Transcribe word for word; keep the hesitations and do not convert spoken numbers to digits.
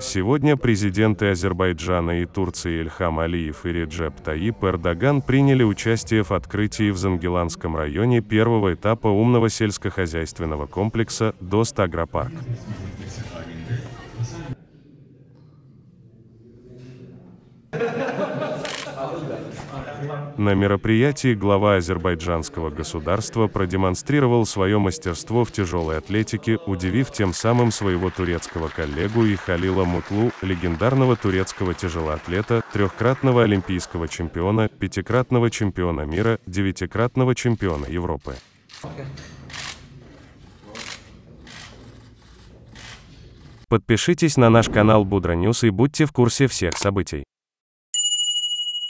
Сегодня президенты Азербайджана и Турции Ильхам Алиев и Реджеп Тайип Эрдоган приняли участие в открытии в Зангеланском районе первого этапа умного сельскохозяйственного комплекса «Dost Aqropark». На мероприятии глава азербайджанского государства продемонстрировал свое мастерство в тяжелой атлетике, удивив тем самым своего турецкого коллегу и Халила Мутлу, легендарного турецкого тяжелоатлета, трехкратного олимпийского чемпиона, пятикратного чемпиона мира, девятикратного чемпиона Европы. Подпишитесь на наш канал Budrooo News и будьте в курсе всех событий.